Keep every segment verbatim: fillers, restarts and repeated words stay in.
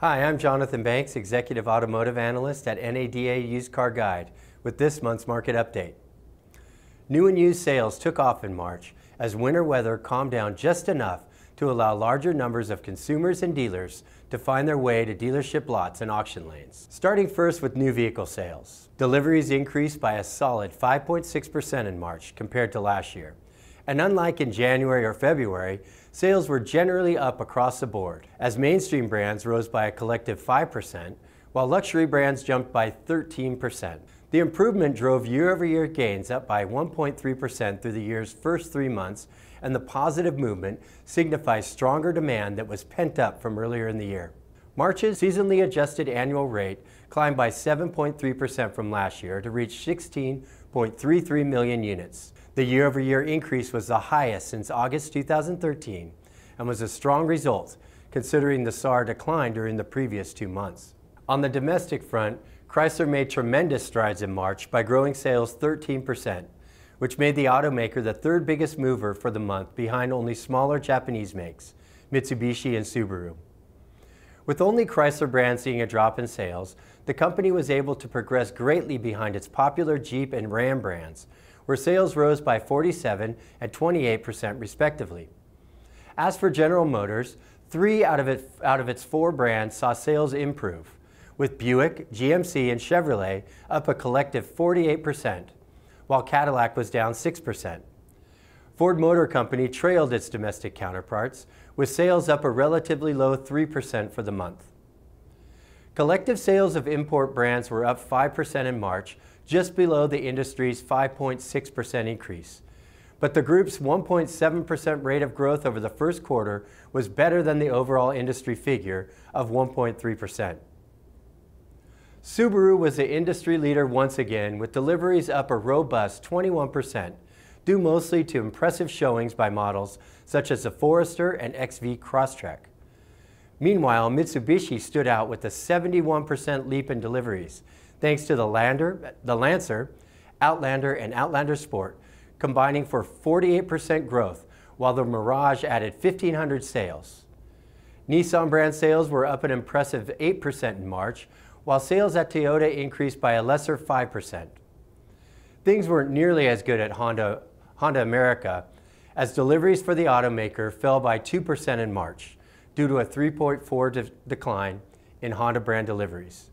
Hi, I'm Jonathan Banks, Executive Automotive Analyst at N A D A Used Car Guide with this month's market update. New and used sales took off in March as winter weather calmed down just enough to allow larger numbers of consumers and dealers to find their way to dealership lots and auction lanes. Starting first with new vehicle sales. Deliveries increased by a solid five point six percent in March compared to last year. And unlike in January or February, sales were generally up across the board, as mainstream brands rose by a collective five percent, while luxury brands jumped by thirteen percent. The improvement drove year-over-year gains up by one point three percent through the year's first three months, and the positive movement signifies stronger demand that was pent up from earlier in the year. March's seasonally adjusted annual rate climbed by seven point three percent from last year to reach sixteen point three three million units. The year-over-year increase was the highest since August two thousand thirteen and was a strong result considering the S A A R decline during the previous two months. On the domestic front, Chrysler made tremendous strides in March by growing sales thirteen percent, which made the automaker the third biggest mover for the month behind only smaller Japanese makes, Mitsubishi and Subaru. With only Chrysler brand seeing a drop in sales, the company was able to progress greatly behind its popular Jeep and Ram brands, where sales rose by forty-seven and twenty-eight percent respectively. As for General Motors, three out of, it, out of its four brands saw sales improve, with Buick, G M C, and Chevrolet up a collective forty-eight percent, while Cadillac was down six percent. Ford Motor Company trailed its domestic counterparts, with sales up a relatively low three percent for the month. Collective sales of import brands were up five percent in March, just below the industry's five point six percent increase. But the group's one point seven percent rate of growth over the first quarter was better than the overall industry figure of one point three percent. Subaru was the industry leader once again, with deliveries up a robust twenty-one percent. Due mostly to impressive showings by models such as the Forester and X V Crosstrek. Meanwhile, Mitsubishi stood out with a seventy-one percent leap in deliveries, thanks to the, Lander, the Lancer, Outlander, and Outlander Sport, combining for forty-eight percent growth, while the Mirage added fifteen hundred sales. Nissan brand sales were up an impressive eight percent in March, while sales at Toyota increased by a lesser five percent. Things weren't nearly as good at Honda, Honda America, as deliveries for the automaker fell by two percent in March due to a three point four percent decline in Honda brand deliveries.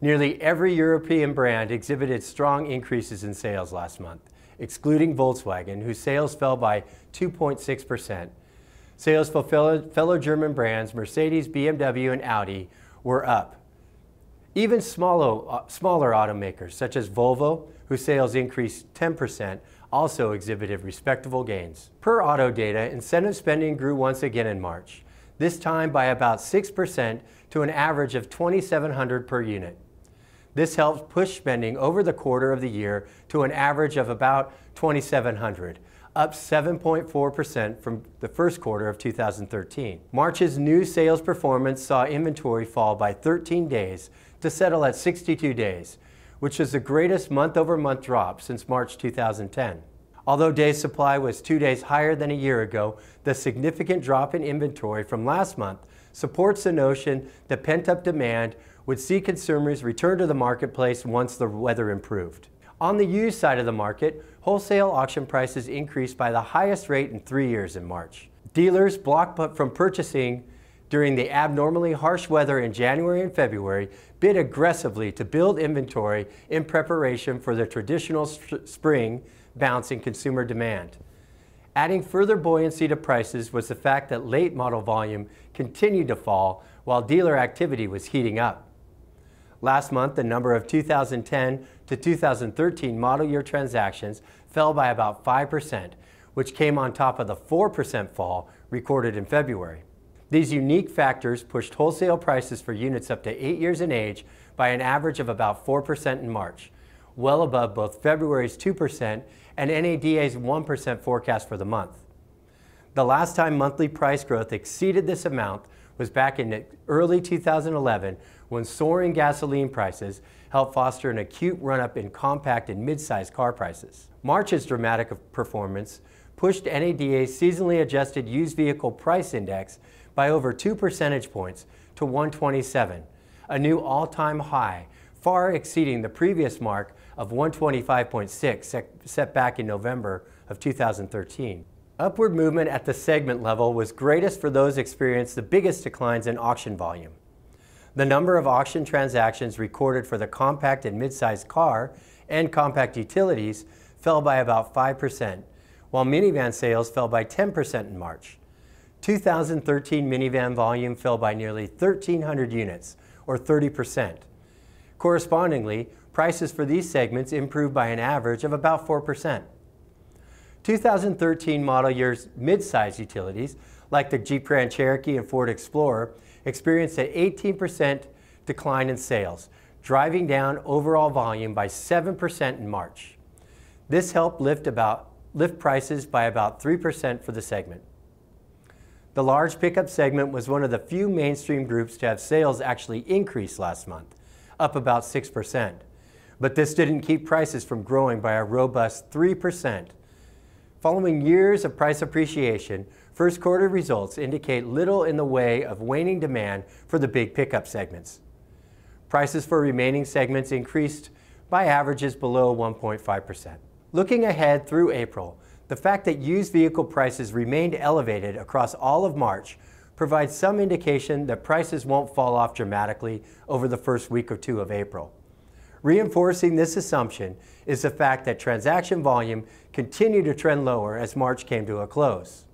Nearly every European brand exhibited strong increases in sales last month, excluding Volkswagen, whose sales fell by two point six percent. Sales for fellow, fellow German brands Mercedes, B M W, and Audi were up. Even smaller, smaller automakers, such as Volvo, whose sales increased ten percent, also exhibited respectable gains. Per auto data, incentive spending grew once again in March, this time by about six percent to an average of twenty-seven hundred dollars per unit. This helped push spending over the quarter of the year to an average of about twenty-seven hundred dollars, up seven point four percent from the first quarter of two thousand thirteen. March's new sales performance saw inventory fall by thirteen days to settle at sixty-two days, which is the greatest month-over-month drop since March two thousand ten. Although day supply was two days higher than a year ago, the significant drop in inventory from last month supports the notion that pent-up demand would see consumers return to the marketplace once the weather improved. On the used side of the market, wholesale auction prices increased by the highest rate in three years in March. Dealers blocked from purchasing during the abnormally harsh weather in January and February, bid aggressively to build inventory in preparation for the traditional spring bounce in consumer demand. Adding further buoyancy to prices was the fact that late model volume continued to fall while dealer activity was heating up. Last month, the number of two thousand ten to two thousand thirteen model year transactions fell by about five percent, which came on top of the four percent fall recorded in February. These unique factors pushed wholesale prices for units up to eight years in age by an average of about four percent in March, well above both February's two percent and N A D A's one percent forecast for the month. The last time monthly price growth exceeded this amount was back in early two thousand eleven, when soaring gasoline prices helped foster an acute run-up in compact and mid-sized car prices. March's dramatic performance pushed N A D A's seasonally adjusted used vehicle price index by over two percentage points to one twenty-seven, a new all-time high, far exceeding the previous mark of one twenty-five point six set back in November of two thousand thirteen. Upward movement at the segment level was greatest for those experiencing the biggest declines in auction volume. The number of auction transactions recorded for the compact and mid-sized car and compact utilities fell by about five percent, while minivan sales fell by ten percent in March. two thousand thirteen minivan volume fell by nearly thirteen hundred units, or thirty percent. Correspondingly, prices for these segments improved by an average of about four percent. two thousand thirteen model year's mid-size utilities, like the Jeep Grand Cherokee and Ford Explorer, experienced an eighteen percent decline in sales, driving down overall volume by seven percent in March. This helped lift, about, lift prices by about three percent for the segment. The large pickup segment was one of the few mainstream groups to have sales actually increase last month, up about six percent. But this didn't keep prices from growing by a robust three percent. Following years of price appreciation, first quarter results indicate little in the way of waning demand for the big pickup segments. Prices for remaining segments increased by averages below one point five percent. Looking ahead through April, the fact that used vehicle prices remained elevated across all of March provides some indication that prices won't fall off dramatically over the first week or two of April. Reinforcing this assumption is the fact that transaction volume continued to trend lower as March came to a close.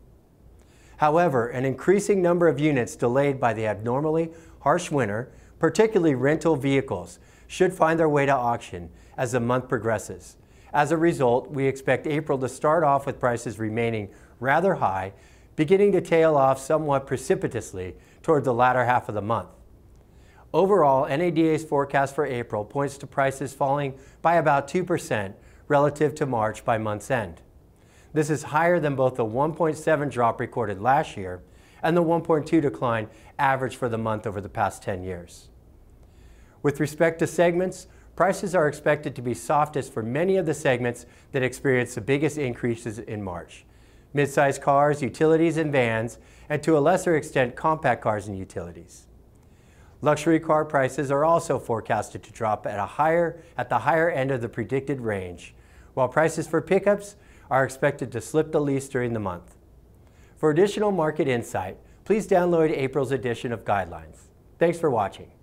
However, an increasing number of units delayed by the abnormally harsh winter, particularly rental vehicles, should find their way to auction as the month progresses. As a result, we expect April to start off with prices remaining rather high, beginning to tail off somewhat precipitously toward the latter half of the month. Overall, NADA's forecast for April points to prices falling by about two percent relative to March by month's end. This is higher than both the one point seven drop recorded last year and the one point two decline average for the month over the past ten years. With respect to segments, prices are expected to be softest for many of the segments that experienced the biggest increases in March: midsize cars, utilities and vans, and to a lesser extent compact cars and utilities. Luxury car prices are also forecasted to drop at, a higher, at the higher end of the predicted range, while prices for pickups are expected to slip the least during the month. For additional market insight, please download April's edition of Guidelines. Thanks for watching.